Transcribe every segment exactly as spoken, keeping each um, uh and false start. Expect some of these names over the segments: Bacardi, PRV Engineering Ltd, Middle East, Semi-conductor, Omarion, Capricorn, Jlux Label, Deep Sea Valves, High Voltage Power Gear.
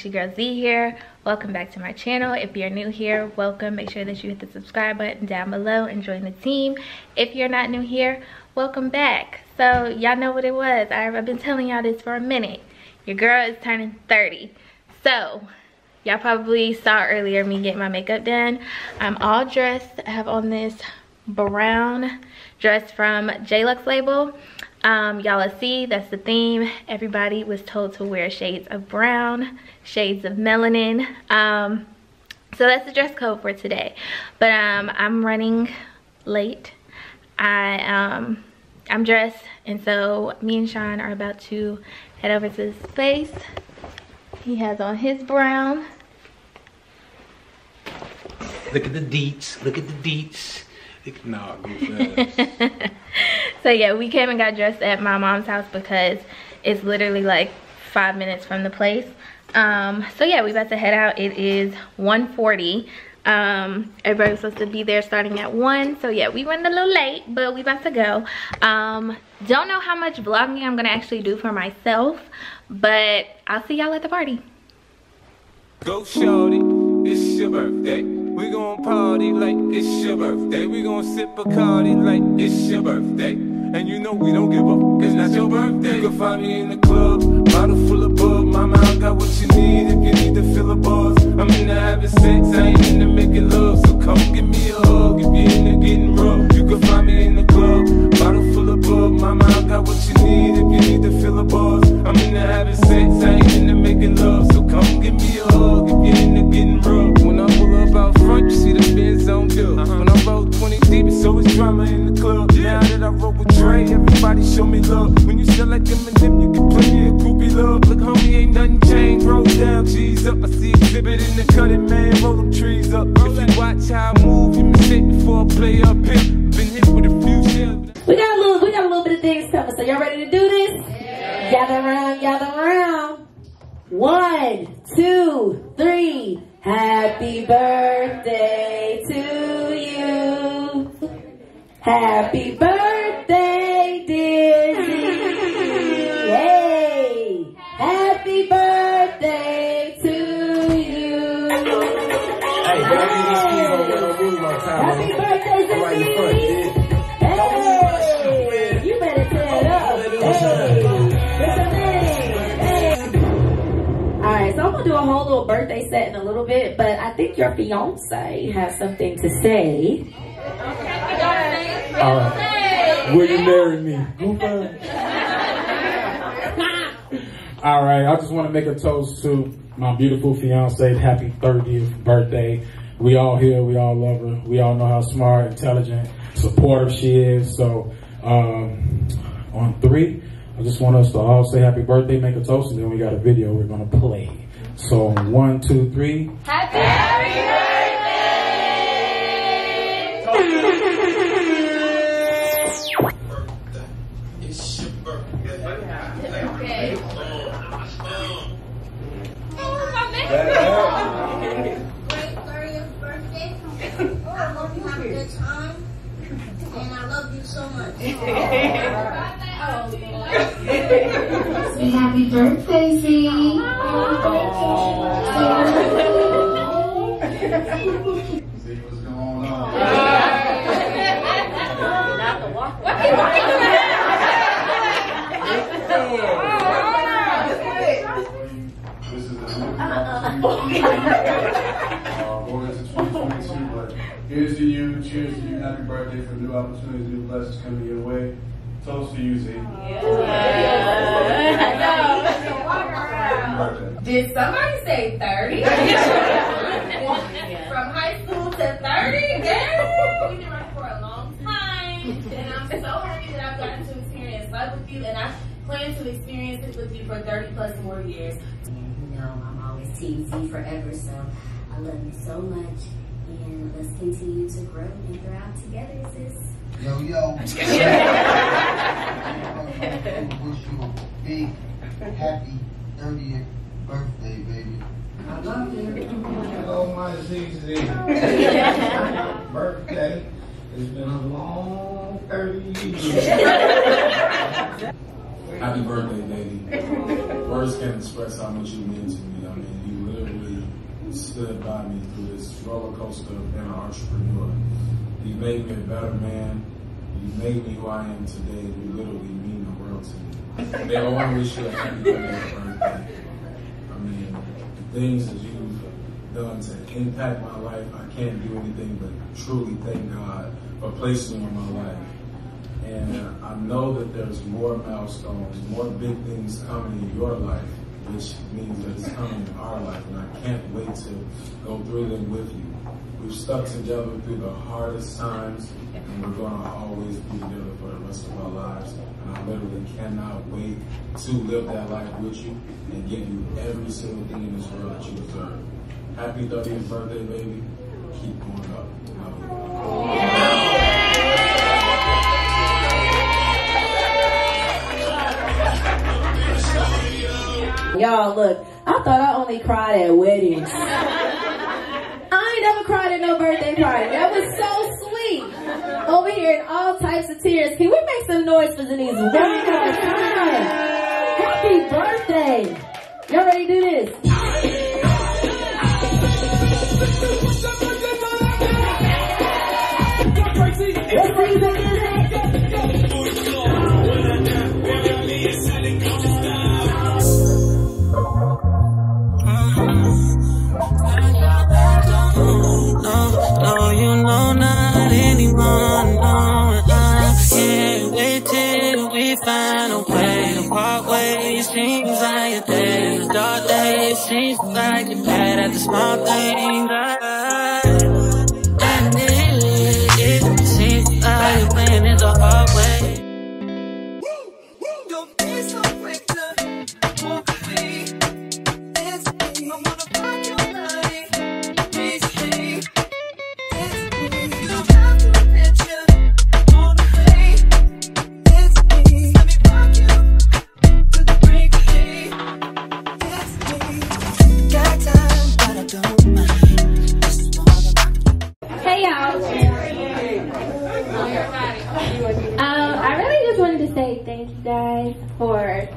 it's your girl Z here. Welcome back to my channel. If you're new here, welcome. Make sure that you hit the subscribe button down below and join the team. If you're not new here, welcome back. So y'all know what it was. I've been telling y'all this for a minute. Your girl is turning thirty. So y'all probably saw earlier me getting my makeup done. I'm all dressed. I have on this brown dress from Jlux Label. Um, y'all let's see, that's the theme. Everybody was told to wear shades of brown, shades of melanin. Um, so that's the dress code for today. But um, I'm running late. I, um, I'm dressed, and so me and Sean are about to head over to this place. He has on his brown. Look at the deets, look at the deets. No, so yeah, we came and got dressed at my mom's house because it's literally like five minutes from the place. Um, so yeah, we about to head out. It is one forty. Um, everybody was supposed to be there starting at one. So yeah, we went a little late, but we about to go. Um, don't know how much vlogging I'm gonna actually do for myself, but I'll see y'all at the party. Go shawty, it's your birthday. We gon' party like it's your birthday. We gon' sip Bacardi like it's your birthday. And you know we don't give up, cause that's your birthday. You can find me in the club, bottle full of bug. Mama, I got what you need if you need to fill a buzz. I'm into having sex, I ain't into making love. So come give me a hug if you're into getting rough. You can find me in the club, bottle full of bug. Mama, I got what you need if you need to fill a buzz. I'm into having sex, I ain't into making love. So come give me a hug if you're into getting rough. When I pull up out front, you see the Benz on dub. Uh-huh. When I roll twenty deep, it's always drama in the club. Yeah. Now that I roll with Dre, everybody show me love. When you sell like them and them, you get plenty of groupie love. Look, homie, ain't nothing changed. Roll down, G's up. I see exhibit in the cutting, man. Roll them trees up. If you watch how I move, you mistake before I play up here. Been hit with a few shells. We got a little, we got a little bit of things coming. So y'all ready to do this? Yeah. Gather around, gather around. One, two, three. Happy birthday to you. Happy birthday, dear Dizzy. Hey. Happy birthday to you. Hey, happy birthday, Dizzy. Hey, you better tear it up. Hey. So I'm gonna do a whole little birthday set in a little bit, but I think your fiance has something to say. Uh, will you marry me? All right, I just want to make a toast to my beautiful fiance. Happy thirtieth birthday. We all here, we all love her. We all know how smart, intelligent, supportive she is. So um, on three, I just want us to all say happy birthday, make a toast, and then we got a video we're gonna play. So one, two, three. Happy, happy birthday! It's your birthday. Okay. Oh, my baby. Great thirtieth birthday. Oh, I hope you have a good time. And I love you so much. Happy birthday, Z. See what's going on. Not the walk. What are you walking around? This is the here's to you, cheers to you, happy birthday for new opportunities, new blessings coming your way. Toast to you, Z. Yeah. Did somebody say thirty? From high school to thirty? Yeah. We've been running for a long time, and I'm so happy that I've gotten to experience life with you, and I plan to experience it with you for thirty plus more years. And you know, I'm always Team Z forever, so I love you so much. And let's continue to grow and thrive together, sis. Yo, yo. I'm just kidding. I wish you a big, happy thirtieth birthday, baby. I love you. Hello, my Z Z. Birthday. It's been a long thirty years. Happy birthday, lady. Words can't express how much you mean to me. I mean, you literally stood by me through this roller coaster of being an entrepreneur. You made me a better man. You made me who I am today. You literally mean the world to me. They all want to wish you a happy birthday. I mean, the things that you've done to impact my life, I can't do anything but truly thank God for placing you in my life. And I know that there's more milestones, more big things coming in your life, which means that it's coming in our life, and I can't wait to go through them with you. We've stuck together through the hardest times, and we're going to always be together for the rest of our lives. And I literally cannot wait to live that life with you and give you every single thing in this world that you deserve. Happy thirtieth birthday, baby. Keep going up. Love you. Y'all, look, I thought I only cried at weddings. I ain't never cried at no birthday party. That was so sweet. Over here in all types of tears. Can we make some noise for Denise one more time? Happy birthday. Y'all ready to do this? Seems like a day, a dark day. Seems like you're mad at the small things. And it, it seems like you're playing it the hard way. Don't be so regular. Walk away. Dance with me. I wanna rock your body. Please stay. Dance with me. You don't have to let you. Wanna play. Dance with me. Let me rock you. Hey y'all. Um, I really just wanted to say thank you guys for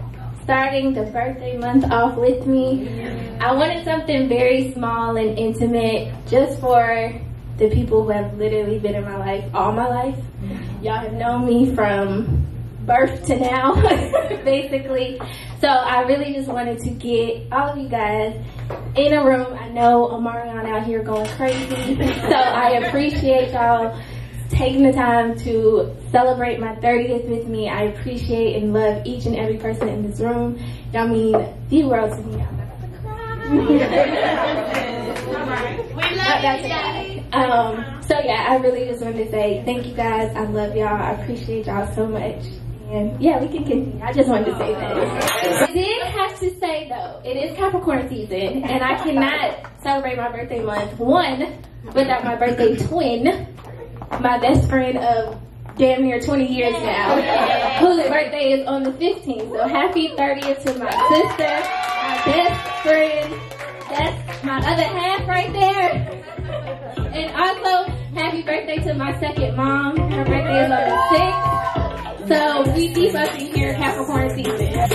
starting the birthday month off with me. I wanted something very small and intimate just for the people who have literally been in my life all my life. Y'all have known me from birth to now, basically. So I really just wanted to get all of you guys in a room. I know Omarion out here going crazy, so I appreciate y'all taking the time to celebrate my thirtieth with me. I appreciate and love each and every person in this room. Y'all mean the world to me. I'm about to cry. We love you, guys. Um, so yeah, I really just wanted to say thank you guys. I love y'all. I appreciate y'all so much. And yeah, we can continue. I just wanted to say that. I did have to say, though, it is Capricorn season, and I cannot celebrate my birthday month, one, without my birthday twin, my best friend of damn near twenty years now, whose birthday is on the fifteenth. So happy thirtieth to my sister, my best friend. That's my other half right there. And also, happy birthday to my second mom. Her birthday is on the sixth. So we keep us in here Capricorn season. That's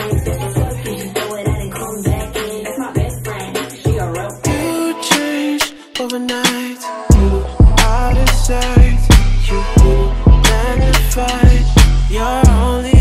my best friend. She a real friend. You changed overnight. You out of sight. You magnified. You're only